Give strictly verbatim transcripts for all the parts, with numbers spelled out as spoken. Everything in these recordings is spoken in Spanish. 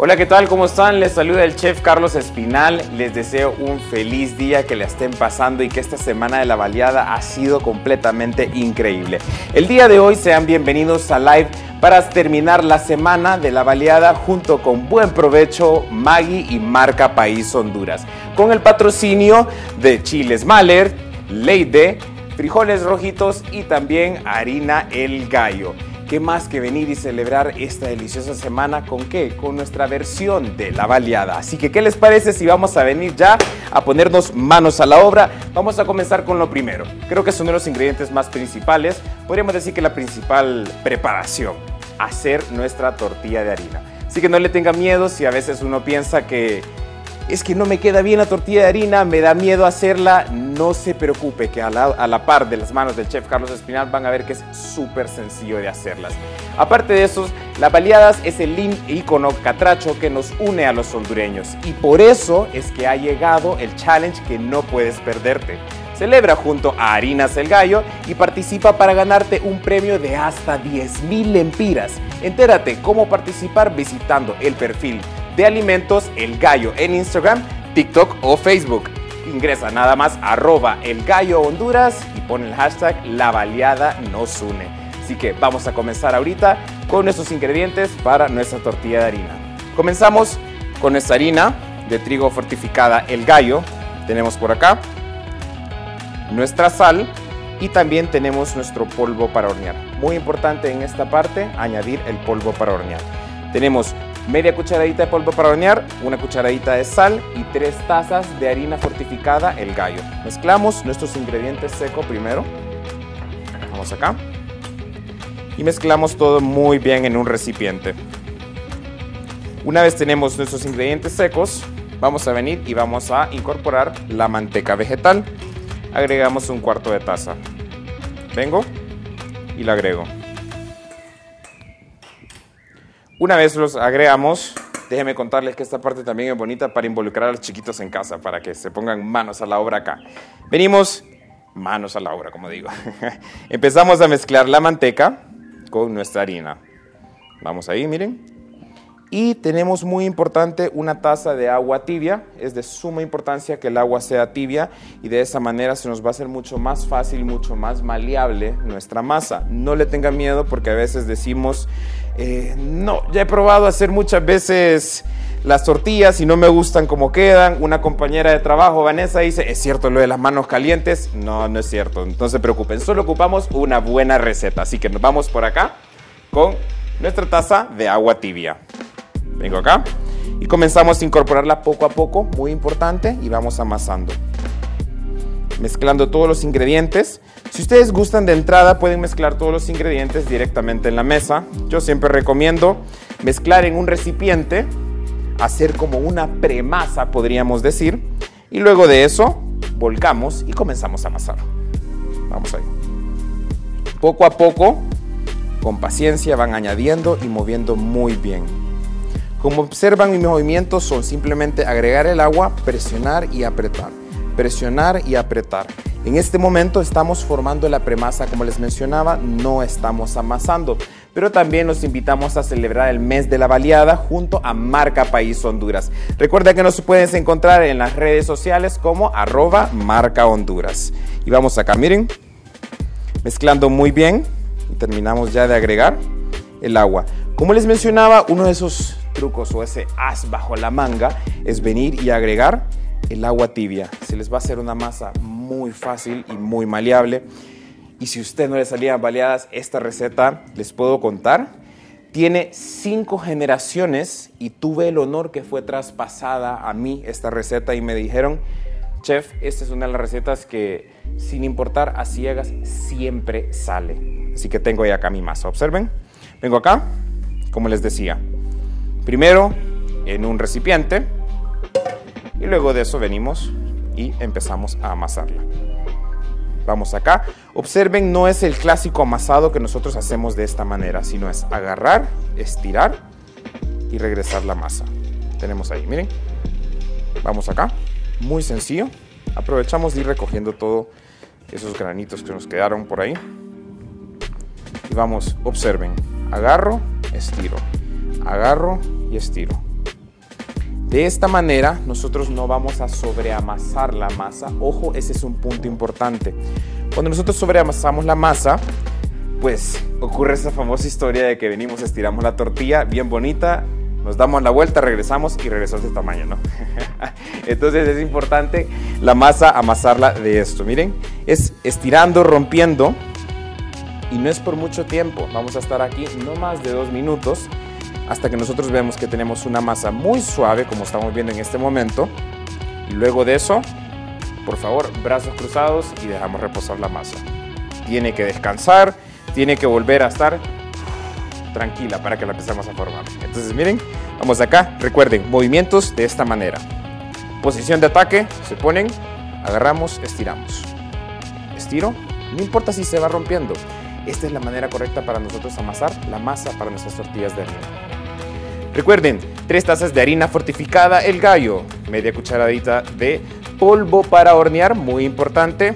Hola, ¿qué tal? ¿Cómo están? Les saluda el chef Carlos Espinal. Les deseo un feliz día, que la estén pasando y que esta semana de la baleada ha sido completamente increíble. El día de hoy sean bienvenidos a Live para terminar la semana de la baleada junto con Buen Provecho Maggi y Marca País Honduras, con el patrocinio de Chiles Maller, Leyde, Frijoles Rojitos y también Harina El Gallo. ¿Qué más que venir y celebrar esta deliciosa semana con qué? Con nuestra versión de la baleada. Así que, ¿qué les parece si vamos a venir ya a ponernos manos a la obra? Vamos a comenzar con lo primero. Creo que son de los ingredientes más principales. Podríamos decir que la principal preparación, hacer nuestra tortilla de harina. Así que no le tenga miedo si a veces uno piensa que es que no me queda bien la tortilla de harina, me da miedo hacerla. No se preocupe, que a la, a la par de las manos del chef Carlos Espinal van a ver que es súper sencillo de hacerlas. Aparte de eso, las baleadas es el ícono catracho que nos une a los hondureños. Y por eso es que ha llegado el challenge que no puedes perderte. Celebra junto a Harinas El Gallo y participa para ganarte un premio de hasta diez mil lempiras. Entérate cómo participar visitando el perfil de Alimentos El Gallo en Instagram, TikTok o Facebook. Ingresa nada más arroba El Gallo Honduras y pon el hashtag La Baleada Nos Une. Así que vamos a comenzar ahorita con nuestros ingredientes para nuestra tortilla de harina. Comenzamos con nuestra harina de trigo fortificada El Gallo. Tenemos por acá nuestra sal y también tenemos nuestro polvo para hornear. Muy importante en esta parte añadir el polvo para hornear. Tenemos media cucharadita de polvo para hornear, una cucharadita de sal y tres tazas de harina fortificada El Gallo. Mezclamos nuestros ingredientes secos primero. Vamos acá. Y mezclamos todo muy bien en un recipiente. Una vez tenemos nuestros ingredientes secos, vamos a venir y vamos a incorporar la manteca vegetal. Agregamos un cuarto de taza. Vengo y la agrego. Una vez los agregamos, déjenme contarles que esta parte también es bonita para involucrar a los chiquitos en casa, para que se pongan manos a la obra acá. Venimos manos a la obra, como digo. Empezamos a mezclar la manteca con nuestra harina. Vamos ahí, miren. Y tenemos muy importante una taza de agua tibia. Es de suma importancia que el agua sea tibia y de esa manera se nos va a hacer mucho más fácil, mucho más maleable nuestra masa. No le tengan miedo porque a veces decimos... Eh, no, ya he probado hacer muchas veces las tortillas y no me gustan como quedan. Una compañera de trabajo, Vanessa, dice, ¿es cierto lo de las manos calientes? No, no es cierto, no se preocupen, solo ocupamos una buena receta. Así que nos vamos por acá con nuestra taza de agua tibia. Vengo acá y comenzamos a incorporarla poco a poco, muy importante, y vamos amasando. Mezclando todos los ingredientes. Si ustedes gustan de entrada pueden mezclar todos los ingredientes directamente en la mesa. Yo siempre recomiendo mezclar en un recipiente, hacer como una premasa podríamos decir, y luego de eso volcamos y comenzamos a amasar. Vamos ahí. Poco a poco, con paciencia van añadiendo y moviendo muy bien. Como observan, mis movimientos son simplemente agregar el agua, presionar y apretar. Presionar y apretar. En este momento estamos formando la premasa, como les mencionaba, no estamos amasando, pero también los invitamos a celebrar el mes de la baleada junto a Marca País Honduras. Recuerda que nos puedes encontrar en las redes sociales como arroba Marca Honduras. Y vamos acá, miren, mezclando muy bien y terminamos ya de agregar el agua. Como les mencionaba, uno de esos trucos o ese as bajo la manga es venir y agregar el agua tibia. Se les va a hacer una masa muy fácil y muy maleable. Y si a usted no le salían baleadas, esta receta, les puedo contar, tiene cinco generaciones y tuve el honor que fue traspasada a mí esta receta y me dijeron, chef, esta es una de las recetas que sin importar a ciegas siempre sale. Así que tengo ya acá mi masa, observen. Vengo acá, como les decía, primero en un recipiente. Y luego de eso venimos y empezamos a amasarla. Vamos acá. Observen, no es el clásico amasado que nosotros hacemos de esta manera, sino es agarrar, estirar y regresar la masa. Tenemos ahí, miren. Vamos acá. Muy sencillo. Aprovechamos de ir recogiendo todos esos granitos que nos quedaron por ahí. Y vamos, observen. Agarro, estiro. Agarro y estiro. De esta manera nosotros no vamos a sobreamasar la masa. Ojo, ese es un punto importante. Cuando nosotros sobreamasamos la masa, pues ocurre esa famosa historia de que venimos, estiramos la tortilla bien bonita, nos damos la vuelta, regresamos y regresó de tamaño, ¿no? Entonces es importante la masa, amasarla de esto. Miren, es estirando, rompiendo, y no es por mucho tiempo. Vamos a estar aquí no más de dos minutos hasta que nosotros vemos que tenemos una masa muy suave, como estamos viendo en este momento. Y luego de eso, por favor, brazos cruzados y dejamos reposar la masa. Tiene que descansar, tiene que volver a estar tranquila para que la empecemos a formar. Entonces miren, vamos acá, recuerden, movimientos de esta manera. Posición de ataque, se ponen, agarramos, estiramos. Estiro, no importa si se va rompiendo. Esta es la manera correcta para nosotros amasar la masa para nuestras tortillas de harina. Recuerden, tres tazas de harina fortificada El Gallo, media cucharadita de polvo para hornear, muy importante,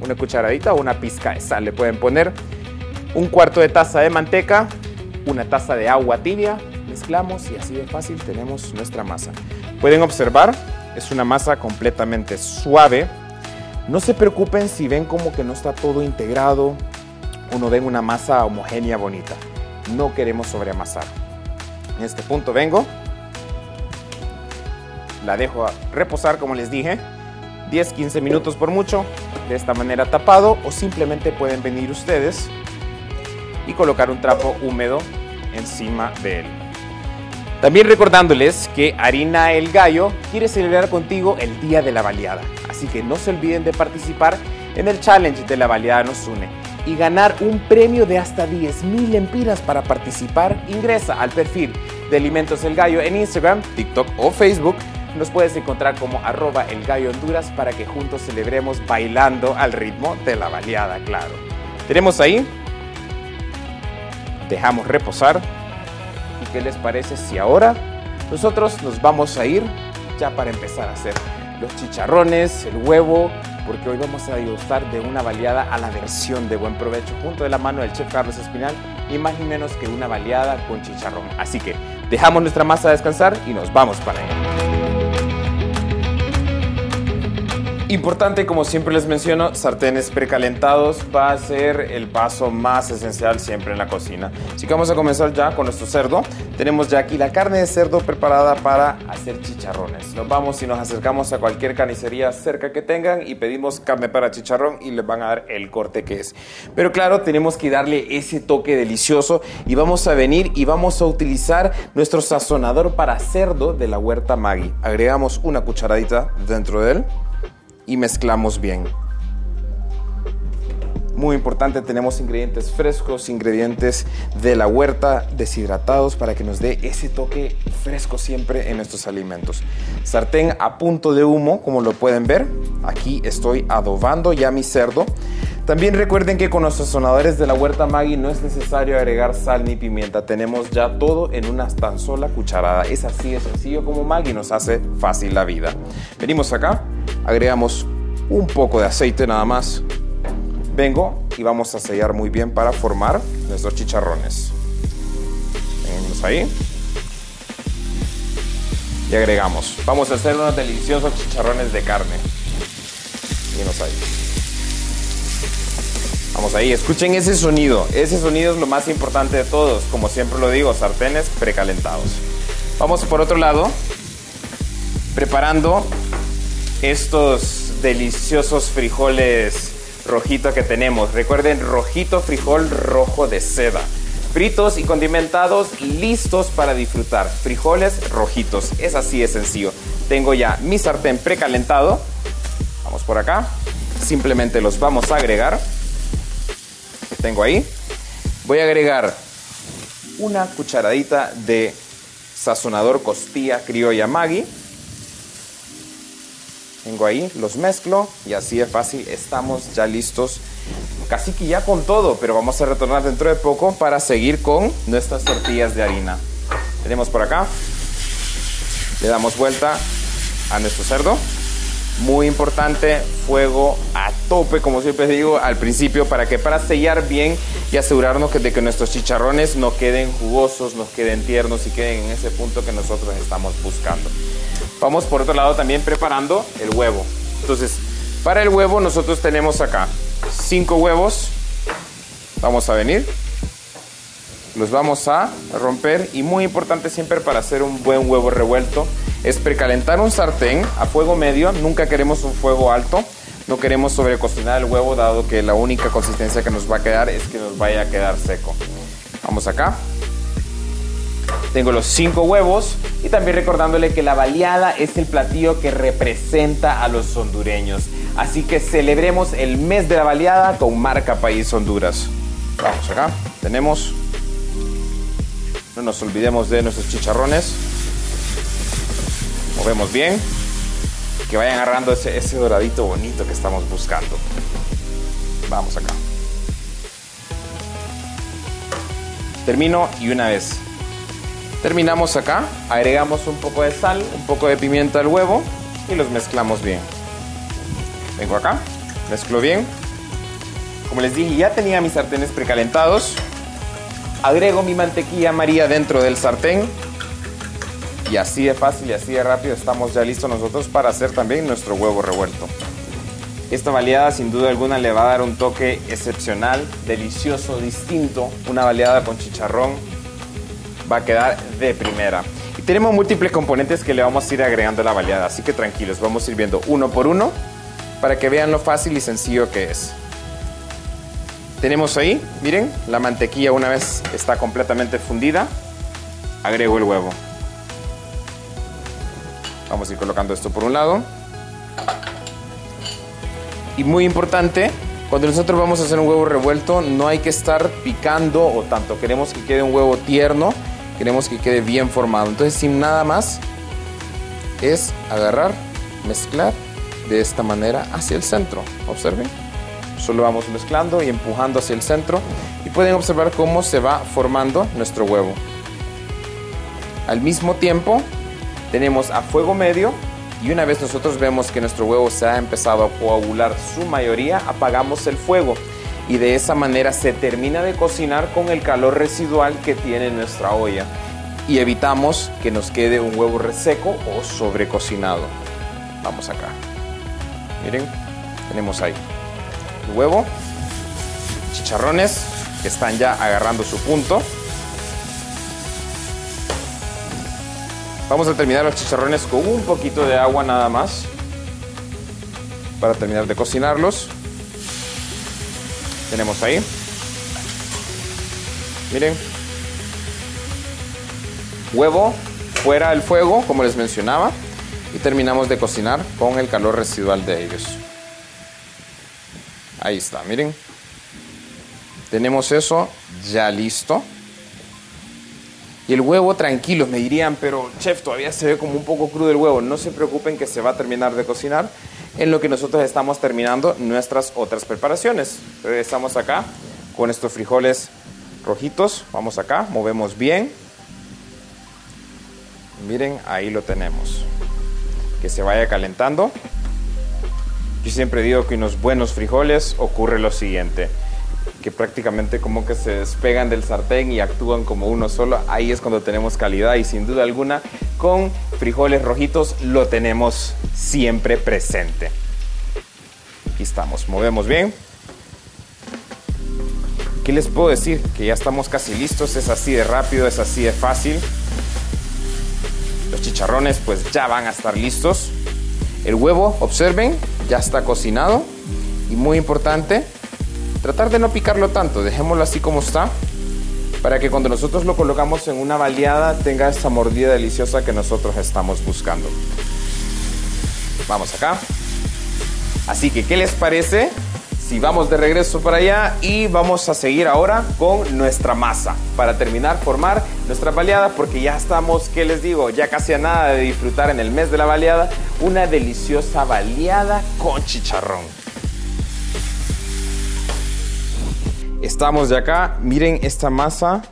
una cucharadita o una pizca de sal le pueden poner, un cuarto de taza de manteca, una taza de agua tibia, mezclamos y así de fácil tenemos nuestra masa. Pueden observar, es una masa completamente suave. No se preocupen si ven como que no está todo integrado o no ven una masa homogénea bonita. No queremos sobreamasar. En este punto vengo, la dejo reposar como les dije, diez a quince minutos por mucho, de esta manera tapado, o simplemente pueden venir ustedes y colocar un trapo húmedo encima de él. También recordándoles que Harina El Gallo quiere celebrar contigo el Día de la Baleada, así que no se olviden de participar en el challenge de La Baleada Nos Une y ganar un premio de hasta diez mil lempiras. Para participar ingresa al perfil de Alimentos El Gallo en Instagram, TikTok o Facebook. Nos puedes encontrar como arroba El Gallo Honduras para que juntos celebremos bailando al ritmo de la baleada, claro. Tenemos ahí, dejamos reposar. ¿Y qué les parece si ahora nosotros nos vamos a ir ya para empezar a hacer los chicharrones, el huevo, porque hoy vamos a degustar de una baleada a la versión de Buen Provecho, junto de la mano del chef Carlos Espinal, y más ni menos que una baleada con chicharrón. Así que dejamos nuestra masa a descansar y nos vamos para allá. Importante, como siempre les menciono, sartenes precalentados va a ser el paso más esencial siempre en la cocina. Así que vamos a comenzar ya con nuestro cerdo. Tenemos ya aquí la carne de cerdo preparada para hacer chicharrones. Nos vamos y nos acercamos a cualquier carnicería cerca que tengan y pedimos carne para chicharrón y les van a dar el corte que es. Pero claro, tenemos que darle ese toque delicioso y vamos a venir y vamos a utilizar nuestro sazonador para cerdo de la huerta Maggi. Agregamos una cucharadita dentro de él y mezclamos bien. Muy importante, tenemos ingredientes frescos, ingredientes de la huerta, deshidratados, para que nos dé ese toque fresco siempre en nuestros alimentos. Sartén a punto de humo, como lo pueden ver. Aquí estoy adobando ya mi cerdo. También recuerden que con los sazonadores de la huerta Maggi no es necesario agregar sal ni pimienta. Tenemos ya todo en una tan sola cucharada. Es así de sencillo como Maggi nos hace fácil la vida. Venimos acá, agregamos un poco de aceite nada más. Vengo y vamos a sellar muy bien para formar nuestros chicharrones. Venimos ahí y agregamos. Vamos a hacer unos deliciosos chicharrones de carne. Venimos ahí. Vamos ahí, escuchen ese sonido. Ese sonido es lo más importante de todos. Como siempre lo digo, sartenes precalentados. Vamos por otro lado, preparando estos deliciosos frijoles rojitos que tenemos. Recuerden, rojito, frijol rojo de seda. Fritos y condimentados, listos para disfrutar. Frijoles rojitos, es así de sencillo. Tengo ya mi sartén precalentado. Vamos por acá, simplemente los vamos a agregar. Tengo ahí, voy a agregar una cucharadita de sazonador costilla criolla Maggi. Tengo ahí, los mezclo y así de fácil estamos ya listos, casi que ya con todo, pero vamos a retornar dentro de poco para seguir con nuestras tortillas de harina. Tenemos por acá, le damos vuelta a nuestro cerdo Muy importante, fuego a tope, como siempre digo, al principio, para que para sellar bien y asegurarnos que, de que nuestros chicharrones no queden jugosos, nos queden tiernos y queden en ese punto que nosotros estamos buscando. Vamos por otro lado también preparando el huevo. Entonces, para el huevo nosotros tenemos acá cinco huevos. Vamos a venir, los vamos a romper, y muy importante siempre para hacer un buen huevo revuelto es precalentar un sartén a fuego medio. Nunca queremos un fuego alto, no queremos sobrecocinar el huevo, dado que la única consistencia que nos va a quedar es que nos vaya a quedar seco. Vamos acá. Tengo los cinco huevos, y también recordándole que la baleada es el platillo que representa a los hondureños. Así que celebremos el mes de la baleada con Marca País Honduras. Vamos acá, tenemos. No nos olvidemos de nuestros chicharrones. Movemos bien, que vayan agarrando ese, ese doradito bonito que estamos buscando. Vamos acá. Termino y una vez. Terminamos acá, agregamos un poco de sal, un poco de pimienta al huevo y los mezclamos bien. Vengo acá, mezclo bien. Como les dije, ya tenía mis sartenes precalentados. Agrego mi mantequilla amarilla dentro del sartén. Y así de fácil y así de rápido estamos ya listos nosotros para hacer también nuestro huevo revuelto. Esta baleada sin duda alguna le va a dar un toque excepcional, delicioso, distinto. Una baleada con chicharrón va a quedar de primera. Y tenemos múltiples componentes que le vamos a ir agregando a la baleada, así que tranquilos, vamos a ir viendo uno por uno para que vean lo fácil y sencillo que es. Tenemos ahí, miren, la mantequilla una vez está completamente fundida, agrego el huevo. Vamos a ir colocando esto por un lado. Y muy importante, cuando nosotros vamos a hacer un huevo revuelto, no hay que estar picando o tanto. Queremos que quede un huevo tierno, queremos que quede bien formado. Entonces, sin nada más, es agarrar, mezclar de esta manera hacia el centro. Observen, solo vamos mezclando y empujando hacia el centro. Y pueden observar cómo se va formando nuestro huevo. Al mismo tiempo, tenemos a fuego medio, y una vez nosotros vemos que nuestro huevo se ha empezado a coagular su mayoría, apagamos el fuego, y de esa manera se termina de cocinar con el calor residual que tiene nuestra olla, y evitamos que nos quede un huevo reseco o sobrecocinado. Vamos acá. Miren, tenemos ahí el huevo, chicharrones que están ya agarrando su punto. Vamos a terminar los chicharrones con un poquito de agua nada más, para terminar de cocinarlos. Tenemos ahí. Miren. Huevo fuera del fuego, como les mencionaba. Y terminamos de cocinar con el calor residual de ellos. Ahí está, miren. Tenemos eso ya listo. Y el huevo, tranquilos, me dirían, pero chef, todavía se ve como un poco crudo el huevo. No se preocupen, que se va a terminar de cocinar en lo que nosotros estamos terminando nuestras otras preparaciones. Regresamos acá con estos frijoles rojitos. Vamos acá, movemos bien. Miren, ahí lo tenemos. Que se vaya calentando. Yo siempre digo que unos buenos frijoles ocurre lo siguiente, que prácticamente como que se despegan del sartén y actúan como uno solo. Ahí es cuando tenemos calidad, y sin duda alguna con frijoles rojitos lo tenemos siempre presente. Aquí estamos, movemos bien. ¿Qué les puedo decir? Que ya estamos casi listos, es así de rápido, es así de fácil. Los chicharrones pues ya van a estar listos. El huevo, observen, ya está cocinado, y muy importante, tratar de no picarlo tanto, dejémoslo así como está, para que cuando nosotros lo colocamos en una baleada tenga esa mordida deliciosa que nosotros estamos buscando. Vamos acá. Así que, ¿qué les parece si vamos de regreso para allá y vamos a seguir ahora con nuestra masa para terminar formar nuestra baleada? Porque ya estamos, ¿qué les digo? Ya casi a nada de disfrutar en el mes de la baleada una deliciosa baleada con chicharrón. Estamos de acá, miren esta masa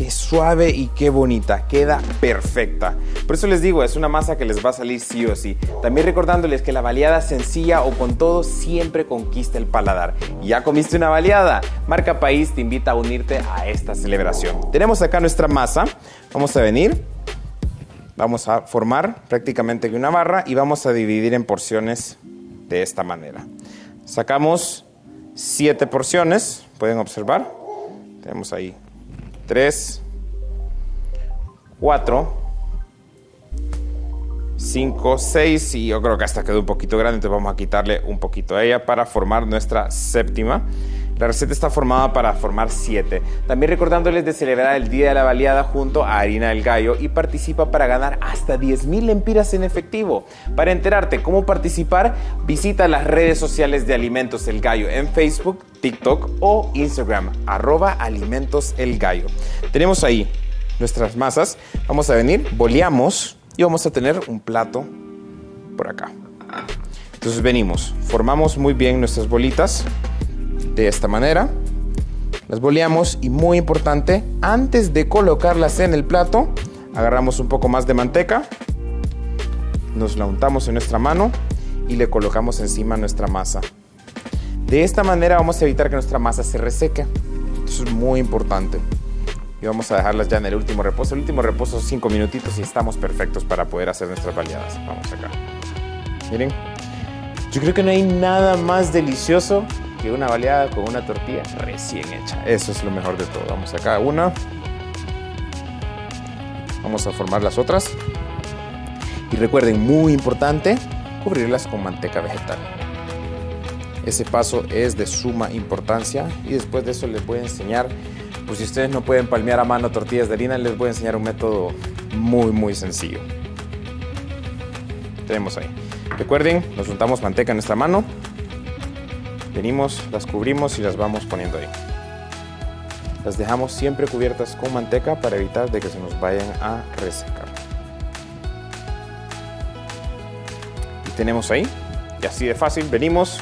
qué suave y qué bonita, queda perfecta. Por eso les digo, es una masa que les va a salir sí o sí. También recordándoles que la baleada sencilla o con todo siempre conquista el paladar. ¿Ya comiste una baleada? Marca País te invita a unirte a esta celebración. Tenemos acá nuestra masa, vamos a venir, vamos a formar prácticamente una barra y vamos a dividir en porciones de esta manera. Sacamos siete porciones, pueden observar, tenemos ahí tres, cuatro, cinco, seis y yo creo que hasta quedó un poquito grande, entonces vamos a quitarle un poquito a ella para formar nuestra séptima. La receta está formada para formar siete. También recordándoles de celebrar el Día de la Baleada junto a Harina El Gallo y participa para ganar hasta diez mil lempiras en efectivo. Para enterarte cómo participar, visita las redes sociales de Alimentos El Gallo en Facebook, TikTok o Instagram, arroba Alimentos El Gallo. Tenemos ahí nuestras masas. Vamos a venir, boleamos y vamos a tener un plato por acá. Entonces venimos, formamos muy bien nuestras bolitas. De esta manera, las boleamos y muy importante, antes de colocarlas en el plato, agarramos un poco más de manteca, nos la untamos en nuestra mano y le colocamos encima nuestra masa. De esta manera vamos a evitar que nuestra masa se reseque, eso es muy importante. Y vamos a dejarlas ya en el último reposo, el último reposo cinco minutitos y estamos perfectos para poder hacer nuestras baleadas. Vamos acá, miren, yo creo que no hay nada más delicioso que una baleada con una tortilla recién hecha. Eso es lo mejor de todo. Vamos acá una. Vamos a formar las otras. Y recuerden, muy importante, cubrirlas con manteca vegetal. Ese paso es de suma importancia. Y después de eso les voy a enseñar, pues si ustedes no pueden palmear a mano tortillas de harina, les voy a enseñar un método muy, muy sencillo. Tenemos ahí. Recuerden, nos untamos manteca en nuestra mano. Venimos, las cubrimos y las vamos poniendo ahí. Las dejamos siempre cubiertas con manteca para evitar de que se nos vayan a resecar. Y tenemos ahí, y así de fácil, venimos,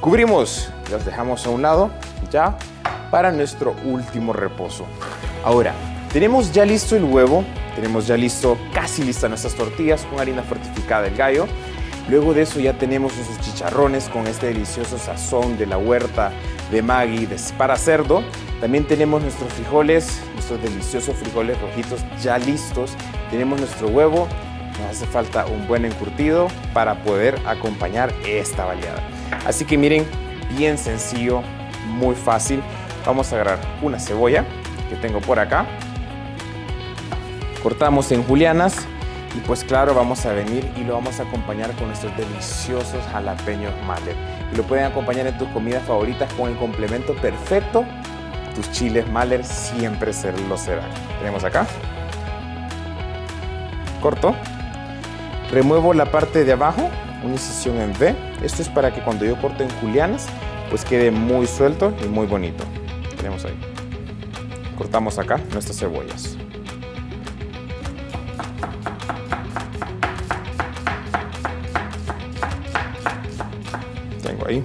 cubrimos, las dejamos a un lado ya para nuestro último reposo. Ahora, tenemos ya listo el huevo, tenemos ya listo, casi listas nuestras tortillas con harina fortificada del gallo. Luego de eso ya tenemos nuestros chicharrones con este delicioso sazón de la huerta de Maggi de, para cerdo. También tenemos nuestros frijoles, nuestros deliciosos frijoles rojitos ya listos. Tenemos nuestro huevo, nos hace falta un buen encurtido para poder acompañar esta baleada. Así que miren, bien sencillo, muy fácil. Vamos a agarrar una cebolla que tengo por acá. Cortamos en julianas. Y pues claro, vamos a venir y lo vamos a acompañar con nuestros deliciosos jalapeños Maller. Y lo pueden acompañar en tus comidas favoritas con el complemento perfecto. Tus chiles Maller siempre se lo serán. Tenemos acá. Corto. Remuevo la parte de abajo, una incisión en V. Esto es para que cuando yo corto en julianas, pues quede muy suelto y muy bonito. Tenemos ahí. Cortamos acá nuestras cebollas. Ahí.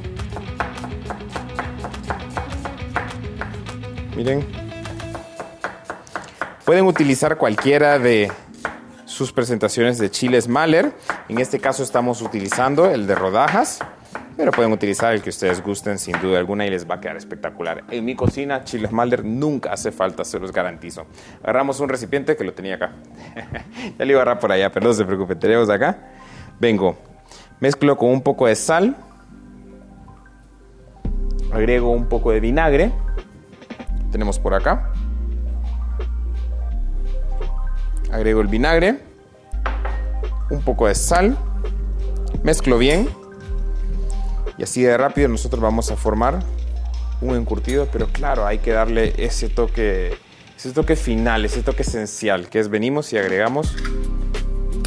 Miren, pueden utilizar cualquiera de sus presentaciones de chiles Maller. En este caso estamos utilizando el de rodajas, pero pueden utilizar el que ustedes gusten sin duda alguna y les va a quedar espectacular. En mi cocina chiles Maller nunca hace falta, se los garantizo. Agarramos un recipiente que lo tenía acá. Ya le iba a agarrar por allá, pero no se preocupen, tenemos acá. Vengo, mezclo con un poco de sal. Agrego un poco de vinagre, tenemos por acá, agrego el vinagre, un poco de sal, mezclo bien y así de rápido nosotros vamos a formar un encurtido, pero claro, hay que darle ese toque, ese toque final, ese toque esencial, que es venimos y agregamos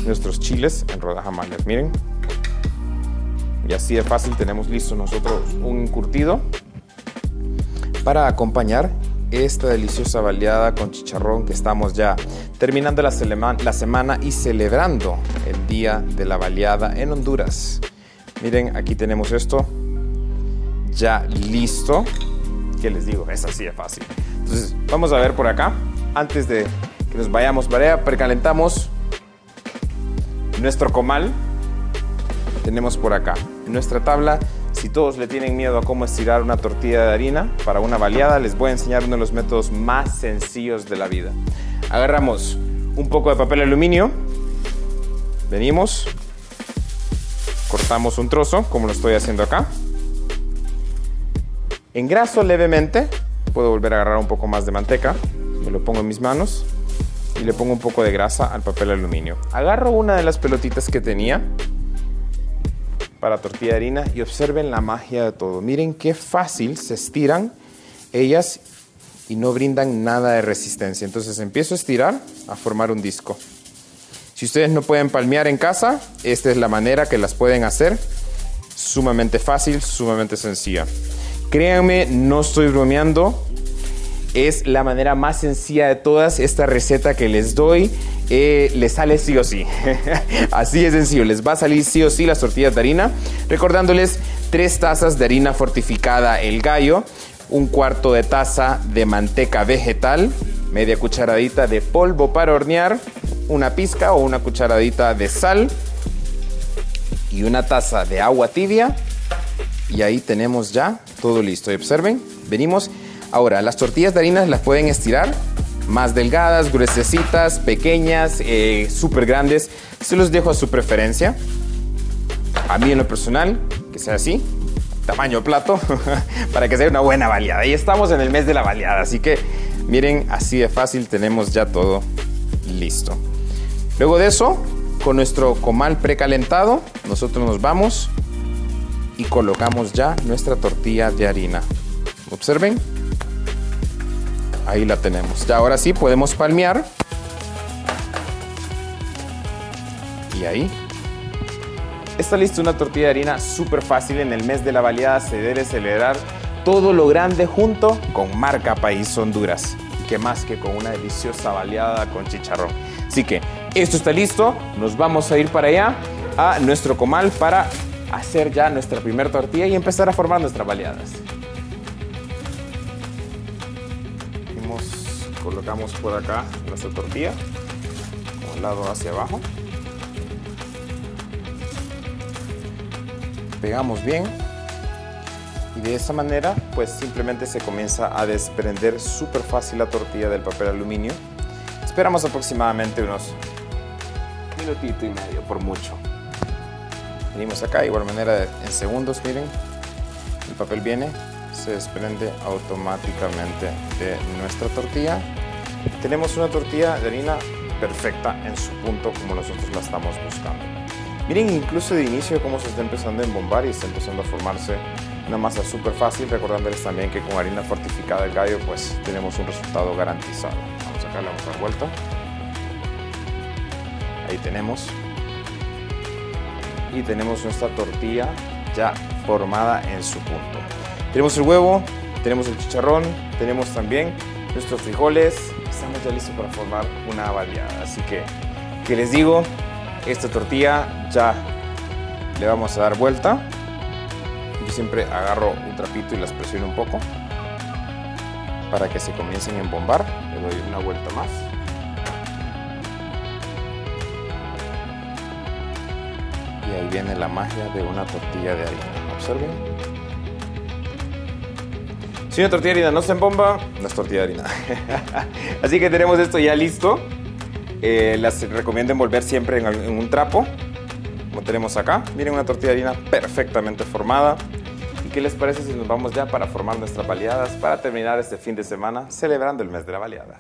nuestros chiles en rodaja Maller, miren. Y así de fácil tenemos listo nosotros un encurtido para acompañar esta deliciosa baleada con chicharrón que estamos ya terminando la, la semana y celebrando el Día de la Baleada en Honduras. Miren, aquí tenemos esto ya listo. ¿Qué les digo? Es así de fácil. Entonces, vamos a ver por acá. Antes de que nos vayamos para allá, precalentamos nuestro comal. Tenemos por acá en nuestra tabla. Si todos le tienen miedo a cómo estirar una tortilla de harina para una baleada, les voy a enseñar uno de los métodos más sencillos de la vida. Agarramos un poco de papel aluminio, venimos, cortamos un trozo, como lo estoy haciendo acá. Engraso levemente, puedo volver a agarrar un poco más de manteca, me lo pongo en mis manos y le pongo un poco de grasa al papel aluminio. Agarro una de las pelotitas que tenía para tortilla de harina y observen la magia de todo. Miren qué fácil se estiran ellas y no brindan nada de resistencia. Entonces empiezo a estirar a formar un disco. Si ustedes no pueden palmear en casa, esta es la manera que las pueden hacer. Sumamente fácil, sumamente sencilla. Créanme, no estoy bromeando. Es la manera más sencilla de todas. Esta receta que les doy eh, les sale sí o sí. Así es sencillo, les va a salir sí o sí las tortillas de harina. Recordándoles, tres tazas de harina fortificada El Gallo, un cuarto de taza de manteca vegetal, media cucharadita de polvo para hornear, una pizca o una cucharadita de sal y una taza de agua tibia. Y ahí tenemos ya todo listo. Y observen, venimos. Ahora, las tortillas de harina las pueden estirar, más delgadas, gruesecitas, pequeñas, eh, súper grandes. Se los dejo a su preferencia. A mí en lo personal, que sea así, tamaño plato, para que sea una buena baleada. Y estamos en el mes de la baleada, así que miren, así de fácil tenemos ya todo listo. Luego de eso, con nuestro comal precalentado, nosotros nos vamos y colocamos ya nuestra tortilla de harina. Observen. Ahí la tenemos. Ya ahora sí podemos palmear. Y ahí está lista una tortilla de harina súper fácil. En el mes de la baleada se debe celebrar todo lo grande junto con Marca País Honduras. Que más que con una deliciosa baleada con chicharrón. Así que esto está listo. Nos vamos a ir para allá a nuestro comal para hacer ya nuestra primera tortilla y empezar a formar nuestras baleadas. Colocamos por acá nuestra tortilla, un lado hacia abajo. Pegamos bien y de esa manera pues simplemente se comienza a desprender súper fácil la tortilla del papel aluminio. Esperamos aproximadamente unos minutito y medio por mucho. Venimos acá, de igual manera en segundos, miren, el papel viene, se desprende automáticamente de nuestra tortilla. Tenemos una tortilla de harina perfecta en su punto como nosotros la estamos buscando. Miren incluso de inicio cómo se está empezando a embombar y está empezando a formarse una masa súper fácil. Recordándoles también que con harina fortificada El Gallo pues tenemos un resultado garantizado. Vamos acá, le vamos a dar vuelta. Ahí tenemos. Y tenemos nuestra tortilla ya formada en su punto. Tenemos el huevo, tenemos el chicharrón, tenemos también nuestros frijoles. Estamos ya listos para formar una baleada. Así que, ¿qué les digo? Esta tortilla ya le vamos a dar vuelta. Yo siempre agarro un trapito y las presiono un poco para que se comiencen a embombar. Le doy una vuelta más. Y ahí viene la magia de una tortilla de harina. Observen. Si una tortilla de harina no se embomba, no es tortilla de harina. Así que tenemos esto ya listo. Eh, las recomiendo envolver siempre en un trapo, como tenemos acá. Miren, una tortilla de harina perfectamente formada. ¿Y qué les parece si nos vamos ya para formar nuestras baleadas, para terminar este fin de semana celebrando el mes de la baleada?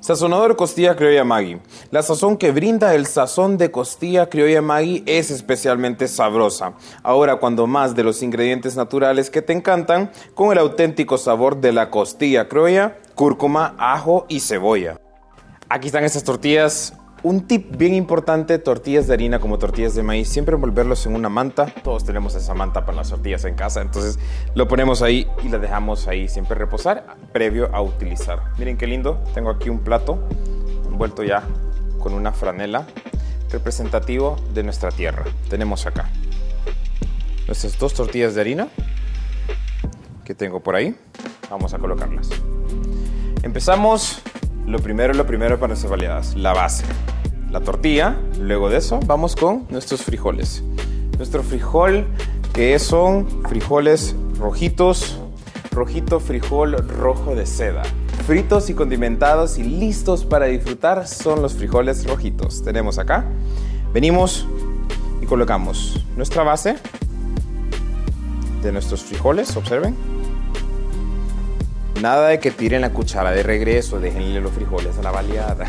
Sazonador Costilla Criolla Maggi. La sazón que brinda el sazón de Costilla Criolla Maggi es especialmente sabrosa. Ahora cuando más de los ingredientes naturales que te encantan, con el auténtico sabor de la costilla criolla, cúrcuma, ajo y cebolla. Aquí están estas tortillas. Un tip bien importante, tortillas de harina como tortillas de maíz, siempre envolverlos en una manta. Todos tenemos esa manta para las tortillas en casa, entonces lo ponemos ahí y la dejamos ahí siempre reposar previo a utilizar. Miren qué lindo, tengo aquí un plato envuelto ya con una franela representativo de nuestra tierra. Tenemos acá nuestras dos tortillas de harina que tengo por ahí. vamos a colocarlas. Empezamos lo primero, lo primero para nuestras baleadas, la base, la tortilla. Luego de eso vamos con nuestros frijoles. Nuestro frijol, que son frijoles rojitos, rojito frijol rojo de seda. Fritos y condimentados y listos para disfrutar son los frijoles rojitos. Tenemos acá, venimos y colocamos nuestra base de nuestros frijoles, observen. Nada de que tiren la cuchara de regreso, déjenle los frijoles a la baleada.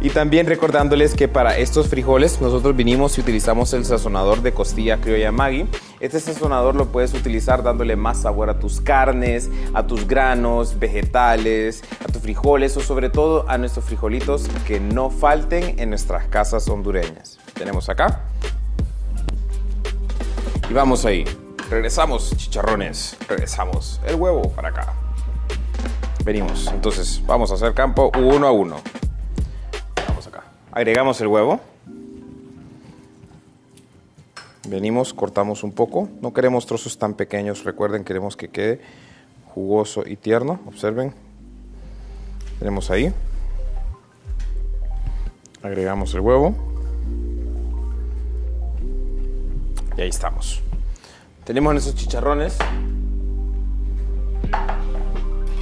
Y también recordándoles que para estos frijoles nosotros vinimos y utilizamos el sazonador de costilla criolla Maggi. Este sazonador lo puedes utilizar dándole más sabor a tus carnes, a tus granos, vegetales, a tus frijoles o sobre todo a nuestros frijolitos que no falten en nuestras casas hondureñas. Tenemos acá. Y vamos ahí. Regresamos, chicharrones, regresamos el huevo para acá. Venimos, entonces vamos a hacer campo uno a uno. Vamos acá, agregamos el huevo. Venimos, cortamos un poco. No queremos trozos tan pequeños, recuerden, queremos que quede jugoso y tierno. Observen, tenemos ahí. Agregamos el huevo. Y ahí estamos. Tenemos nuestros chicharrones.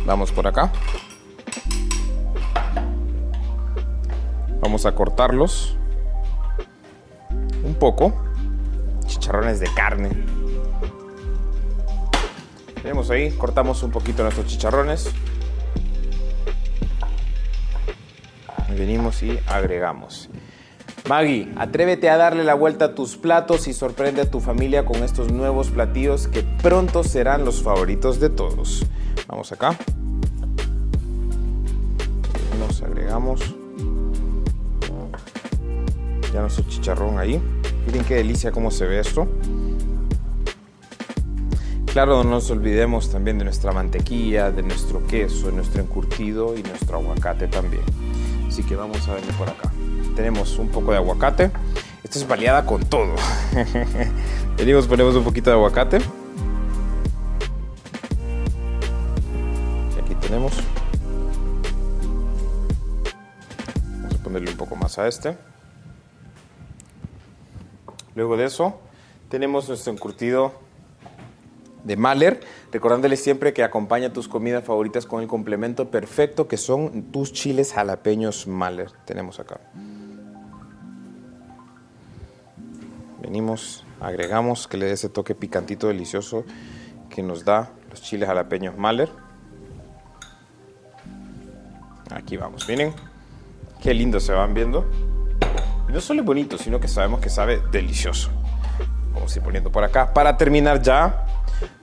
Vamos por acá. Vamos a cortarlos un poco. Chicharrones de carne. Tenemos ahí, cortamos un poquito nuestros chicharrones. Venimos y agregamos. Maggi, atrévete a darle la vuelta a tus platos y sorprende a tu familia con estos nuevos platillos que pronto serán los favoritos de todos. Vamos acá. Nos agregamos ya nuestro chicharrón ahí. Miren qué delicia cómo se ve esto. Claro, no nos olvidemos también de nuestra mantequilla, de nuestro queso, de nuestro encurtido y nuestro aguacate también. Así que vamos a venir por acá. Tenemos un poco de aguacate. Esto es baleada con todo. Venimos, ponemos un poquito de aguacate. Y aquí tenemos. Vamos a ponerle un poco más a este. Luego de eso, tenemos nuestro encurtido de Maller, recordándoles siempre que acompaña tus comidas favoritas con el complemento perfecto que son tus chiles jalapeños Maller. Tenemos acá. Venimos, agregamos que le dé ese toque picantito delicioso que nos da los chiles jalapeños Maller. Aquí vamos, miren, qué lindo se van viendo. Y no solo es bonito, sino que sabemos que sabe delicioso. Vamos a ir poniendo por acá para terminar ya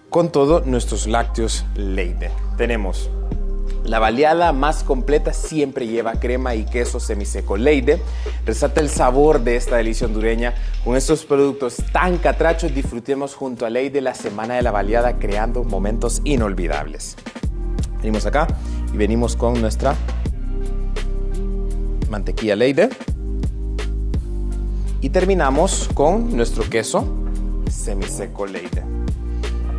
con todos nuestros lácteos Leyde. Tenemos la baleada más completa, siempre lleva crema y queso semiseco Leyde. Resalta el sabor de esta delicia hondureña. Con estos productos tan catrachos, disfrutemos junto a Leyde la semana de la baleada, creando momentos inolvidables. Venimos acá y venimos con nuestra mantequilla Leyde. Y terminamos con nuestro queso semiseco Leyde.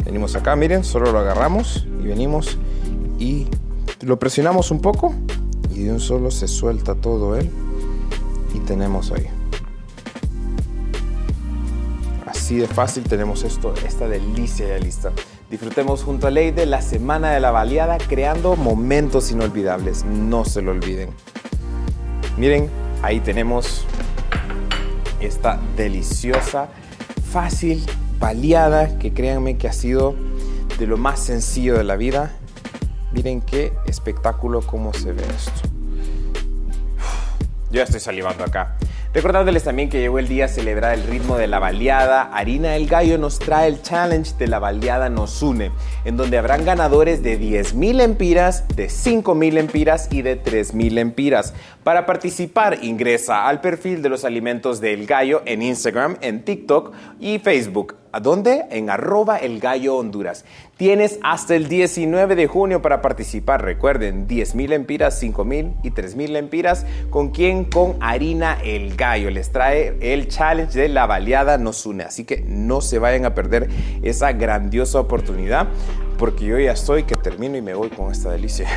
Venimos acá, miren, solo lo agarramos y venimos y lo presionamos un poco y de un solo se suelta todo él y tenemos ahí. Así de fácil tenemos esto, esta delicia ya lista. Disfrutemos junto a Leyde la semana de la baleada, creando momentos inolvidables, no se lo olviden. Miren, ahí tenemos esta deliciosa, fácil baleada que créanme que ha sido de lo más sencillo de la vida. Miren qué espectáculo cómo se ve esto. Yo ya estoy salivando acá. Recordándoles también que llegó el día a celebrar el ritmo de la baleada. Harina El Gallo nos trae el challenge de la baleada nos une, en donde habrán ganadores de diez mil lempiras, de cinco mil lempiras y de tres mil lempiras. Para participar, ingresa al perfil de los alimentos de El Gallo en Instagram, en TikTok y Facebook. ¿A dónde? En arroba El Gallo Honduras. Tienes hasta el diecinueve de junio para participar. Recuerden, diez mil lempiras, cinco mil y tres mil lempiras. ¿Con quién? Con Harina El Gallo. Les trae el challenge de la baleada nos une. Así que no se vayan a perder esa grandiosa oportunidad porque yo ya estoy que termino y me voy con esta delicia.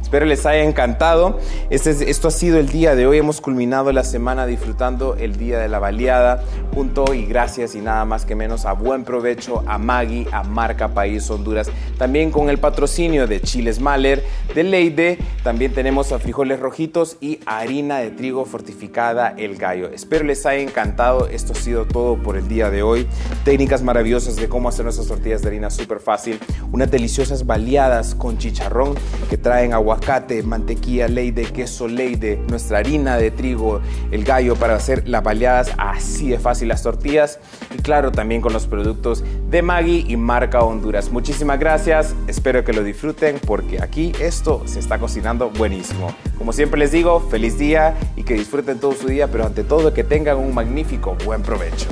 Espero les haya encantado. Este es, esto ha sido el día de hoy. Hemos culminado la semana disfrutando el día de la baleada. Junto y gracias y nada más que menos a Buen Provecho, a Maggi, a Marca País Honduras. También con el patrocinio de Chiles Maller, de Leyde. También tenemos a Frijoles Rojitos y harina de trigo fortificada El Gallo. Espero les haya encantado. Esto ha sido todo por el día de hoy. Técnicas maravillosas de cómo hacer nuestras tortillas de harina súper fácil. Unas deliciosas baleadas con chicharrón que traen aguacate, mantequilla Leyde, queso Leyde, nuestra harina de trigo, El Gallo, para hacer las baleadas así de fácil, las tortillas. Y claro, también con los productos de Maggi y Marca Honduras. Muchísimas gracias. Espero que lo disfruten porque aquí esto se está cocinando buenísimo. Como siempre les digo, feliz día y que disfruten todo su día, pero ante todo que tengan un magnífico buen provecho.